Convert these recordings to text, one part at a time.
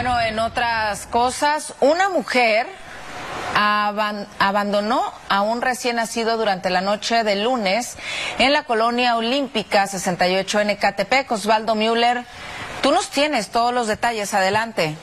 Bueno, en otras cosas, una mujer abandonó a un recién nacido durante la noche del lunes en la colonia Olímpica 68 en Ecatepec. Osvaldo Müller, tú nos tienes todos los detalles, adelante.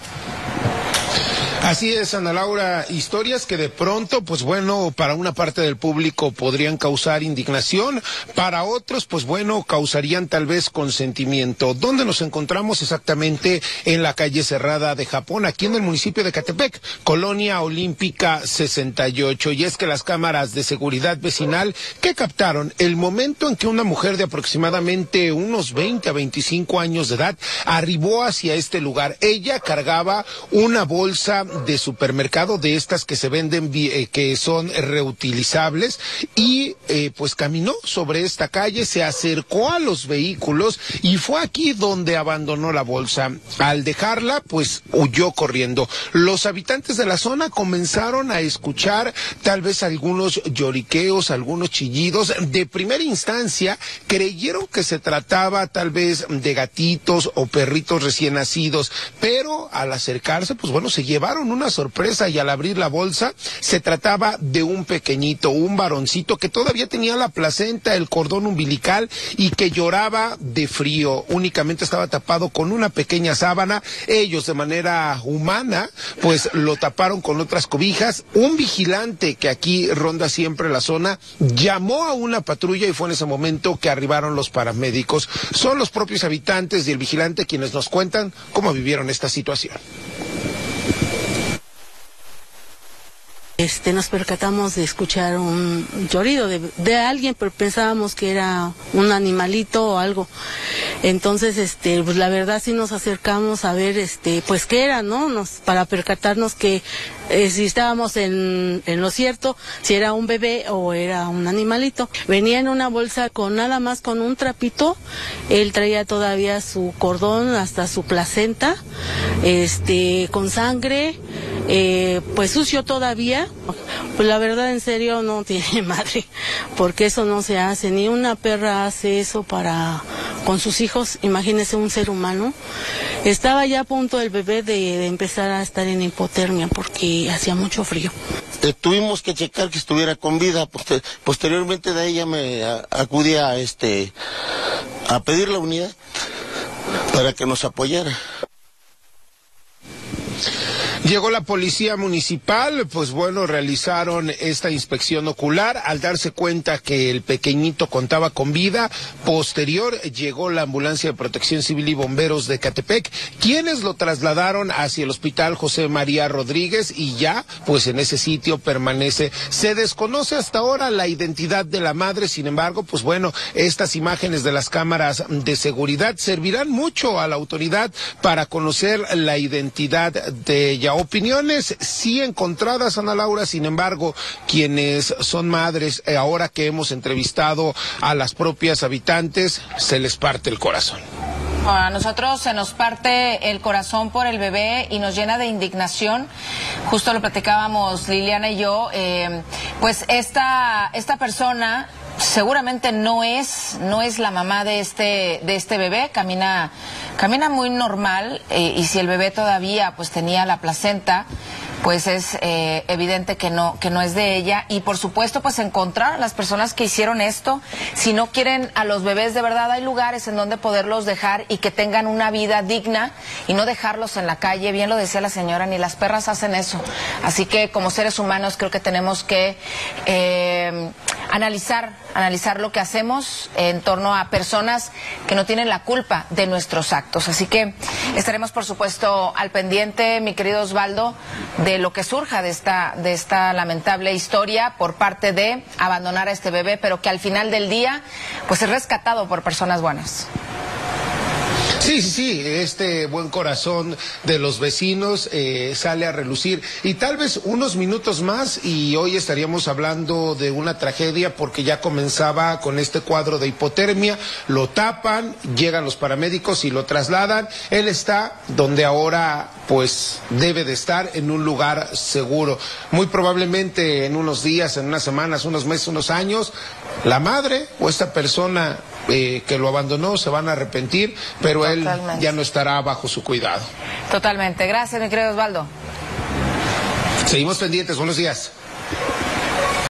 Así es, Ana Laura, historias que de pronto, pues bueno, para una parte del público podrían causar indignación, para otros, pues bueno, causarían tal vez consentimiento. ¿Dónde nos encontramos exactamente? En la calle cerrada de Japón, aquí en el municipio de Ecatepec, Colonia Olímpica 68. Y es que las cámaras de seguridad vecinal que captaron el momento en que una mujer de aproximadamente unos 20 a 25 años de edad arribó hacia este lugar. Ella cargaba una bolsa de supermercado, de estas que se venden, que son reutilizables, y pues caminó sobre esta calle, se acercó a los vehículos y fue aquí donde abandonó la bolsa. Al dejarla, pues huyó corriendo. Los habitantes de la zona comenzaron a escuchar tal vez algunos lloriqueos, algunos chillidos. De primera instancia creyeron que se trataba tal vez de gatitos o perritos recién nacidos, pero al acercarse, pues bueno, se llevaron una sorpresa, y al abrir la bolsa se trataba de un pequeñito, un varoncito que todavía tenía la placenta, el cordón umbilical, y que lloraba de frío. Únicamente estaba tapado con una pequeña sábana. Ellos, de manera humana, pues lo taparon con otras cobijas. Un vigilante que aquí ronda siempre la zona llamó a una patrulla, y fue en ese momento que arribaron los paramédicos. Son los propios habitantes y el vigilante quienes nos cuentan cómo vivieron esta situación. Nos percatamos de escuchar un llorido de alguien, pero pensábamos que era un animalito o algo. Entonces, pues la verdad sí nos acercamos a ver, pues qué era, ¿no? Para percatarnos que si estábamos en lo cierto, si era un bebé o era un animalito. Venía en una bolsa con nada más con un trapito. Él traía todavía su cordón, hasta su placenta, con sangre, pues sucio todavía. Pues la verdad, en serio, no tiene madre, porque eso no se hace, ni una perra hace eso con sus hijos, imagínese un ser humano. Estaba ya a punto el bebé de empezar a estar en hipotermia, porque hacía mucho frío. Tuvimos que checar que estuviera con vida. Posteriormente de ahí ya me acudí a pedir la unidad para que nos apoyara. Llegó la policía municipal, pues bueno, realizaron esta inspección ocular. Al darse cuenta que el pequeñito contaba con vida, posterior llegó la ambulancia de protección civil y bomberos de Ecatepec, quienes lo trasladaron hacia el hospital José María Rodríguez, y ya, pues en ese sitio permanece. Se desconoce hasta ahora la identidad de la madre. Sin embargo, pues bueno, estas imágenes de las cámaras de seguridad servirán mucho a la autoridad para conocer la identidad de ella. Opiniones sí encontradas, Ana Laura. Sin embargo, quienes son madres, ahora que hemos entrevistado a las propias habitantes, se les parte el corazón. Bueno, a nosotros se nos parte el corazón por el bebé y nos llena de indignación. Justo lo platicábamos Liliana y yo, pues esta persona seguramente no es la mamá de este bebé. Camina muy normal, y si el bebé todavía pues tenía la placenta, pues es evidente que no es de ella. Y por supuesto, pues encontrar a las personas que hicieron esto. Si no quieren a los bebés, de verdad hay lugares en donde poderlos dejar y que tengan una vida digna, y no dejarlos en la calle. Bien lo decía la señora, ni las perras hacen eso. Así que como seres humanos creo que tenemos que analizar lo que hacemos en torno a personas que no tienen la culpa de nuestros actos. Así que estaremos, por supuesto, al pendiente, mi querido Osvaldo, de lo que surja de esta lamentable historia por parte de abandonar a este bebé, pero que al final del día pues es rescatado por personas buenas. Sí, este buen corazón de los vecinos sale a relucir, y tal vez unos minutos más y hoy estaríamos hablando de una tragedia, porque ya comenzaba con este cuadro de hipotermia. Lo tapan, llegan los paramédicos y lo trasladan. Él está donde ahora pues debe de estar, en un lugar seguro. Muy probablemente en unos días, en unas semanas, unos meses, unos años, la madre o esta persona que lo abandonó, se van a arrepentir, pero totalmente, él ya no estará bajo su cuidado. Totalmente. Gracias, mi querido Osvaldo. Seguimos pendientes. Buenos días.